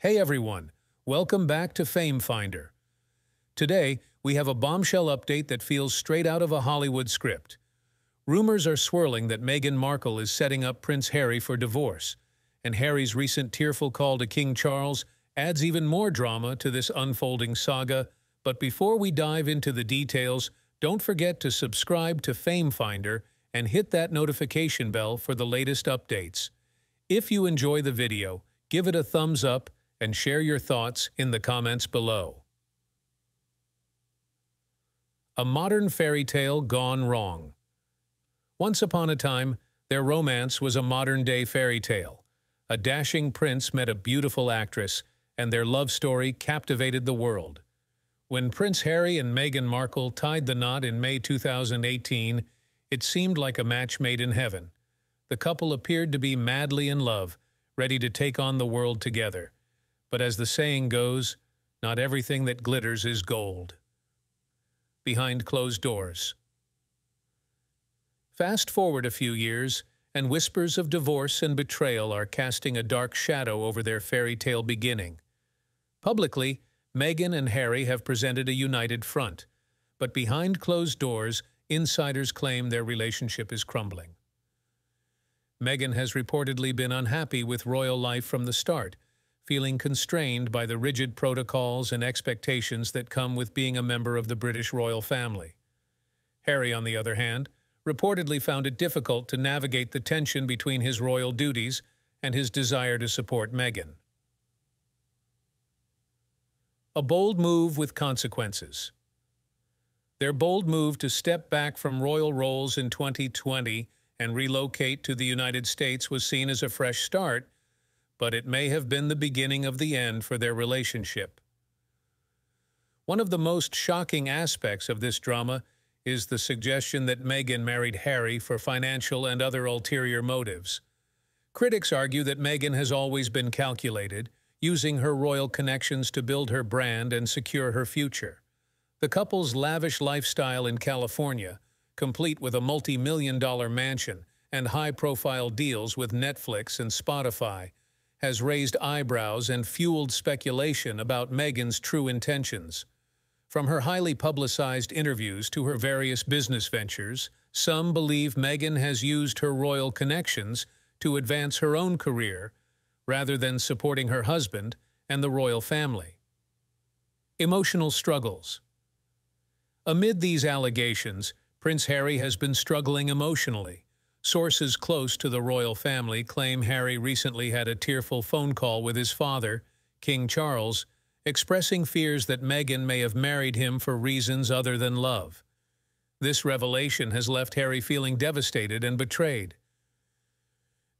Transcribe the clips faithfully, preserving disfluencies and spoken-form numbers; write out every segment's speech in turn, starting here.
Hey everyone, welcome back to Fame Finder. Today, we have a bombshell update that feels straight out of a Hollywood script. Rumors are swirling that Meghan Markle is setting up Prince Harry for divorce, and Harry's recent tearful call to King Charles adds even more drama to this unfolding saga. But before we dive into the details, don't forget to subscribe to Fame Finder and hit that notification bell for the latest updates. If you enjoy the video, give it a thumbs up and share your thoughts in the comments below. A modern fairy tale gone wrong. Once upon a time, their romance was a modern-day fairy tale. A dashing prince met a beautiful actress, and their love story captivated the world. When Prince Harry and Meghan Markle tied the knot in May two thousand eighteen, it seemed like a match made in heaven. The couple appeared to be madly in love, ready to take on the world together. But as the saying goes, not everything that glitters is gold. Behind closed doors. Fast forward a few years, and whispers of divorce and betrayal are casting a dark shadow over their fairy tale beginning. Publicly, Meghan and Harry have presented a united front, but behind closed doors, insiders claim their relationship is crumbling. Meghan has reportedly been unhappy with royal life from the start, feeling constrained by the rigid protocols and expectations that come with being a member of the British royal family. Harry, on the other hand, reportedly found it difficult to navigate the tension between his royal duties and his desire to support Meghan. A bold move with consequences. Their bold move to step back from royal roles in twenty twenty and relocate to the United States was seen as a fresh start, but it may have been the beginning of the end for their relationship. One of the most shocking aspects of this drama is the suggestion that Meghan married Harry for financial and other ulterior motives. Critics argue that Meghan has always been calculated, using her royal connections to build her brand and secure her future. The couple's lavish lifestyle in California, complete with a multi-million dollar mansion and high-profile deals with Netflix and Spotify, has raised eyebrows and fueled speculation about Meghan's true intentions. From her highly publicized interviews to her various business ventures, some believe Meghan has used her royal connections to advance her own career rather than supporting her husband and the royal family. Emotional struggles. Amid these allegations, Prince Harry has been struggling emotionally. Sources close to the royal family claim Harry recently had a tearful phone call with his father, King Charles, expressing fears that Meghan may have married him for reasons other than love. This revelation has left Harry feeling devastated and betrayed.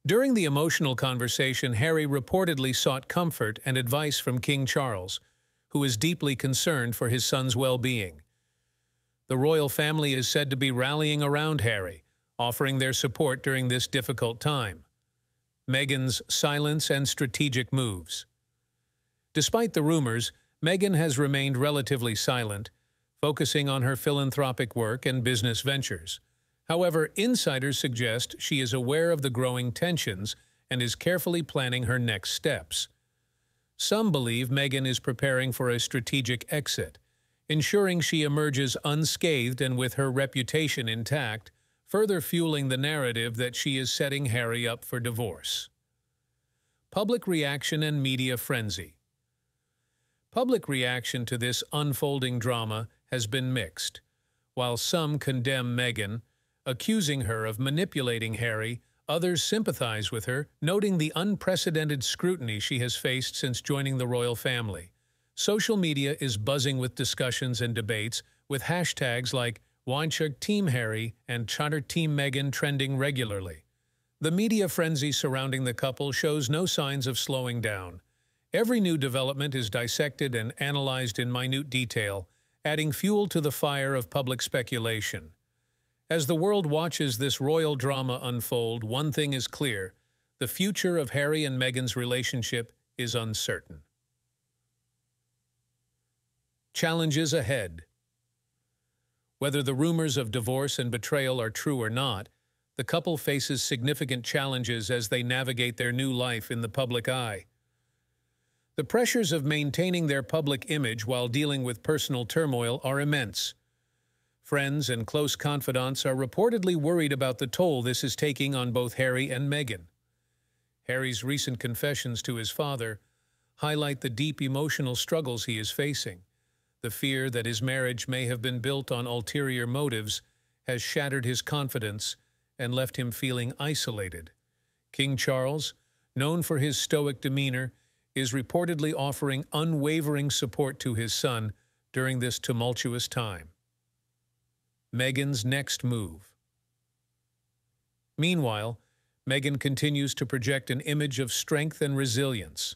During the emotional conversation, Harry reportedly sought comfort and advice from King Charles, who is deeply concerned for his son's well-being. The royal family is said to be rallying around Harry, offering their support during this difficult time. Meghan's silence and strategic moves. Despite the rumors, Meghan has remained relatively silent, focusing on her philanthropic work and business ventures. However, insiders suggest she is aware of the growing tensions and is carefully planning her next steps. Some believe Meghan is preparing for a strategic exit, ensuring she emerges unscathed and with her reputation intact, further fueling the narrative that she is setting Harry up for divorce. Public reaction and media frenzy. Public reaction to this unfolding drama has been mixed. While some condemn Meghan, accusing her of manipulating Harry, others sympathize with her, noting the unprecedented scrutiny she has faced since joining the royal family. Social media is buzzing with discussions and debates, with hashtags like Weinchuk Team Harry and Chatter Team Meghan trending regularly. The media frenzy surrounding the couple shows no signs of slowing down. Every new development is dissected and analyzed in minute detail, adding fuel to the fire of public speculation. As the world watches this royal drama unfold, one thing is clear: the future of Harry and Meghan's relationship is uncertain. Challenges ahead. Whether the rumors of divorce and betrayal are true or not, the couple faces significant challenges as they navigate their new life in the public eye. The pressures of maintaining their public image while dealing with personal turmoil are immense. Friends and close confidants are reportedly worried about the toll this is taking on both Harry and Meghan. Harry's recent confessions to his father highlight the deep emotional struggles he is facing. The fear that his marriage may have been built on ulterior motives has shattered his confidence and left him feeling isolated. King Charles, known for his stoic demeanor, is reportedly offering unwavering support to his son during this tumultuous time. Meghan's next move. Meanwhile, Meghan continues to project an image of strength and resilience.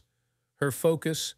Her focus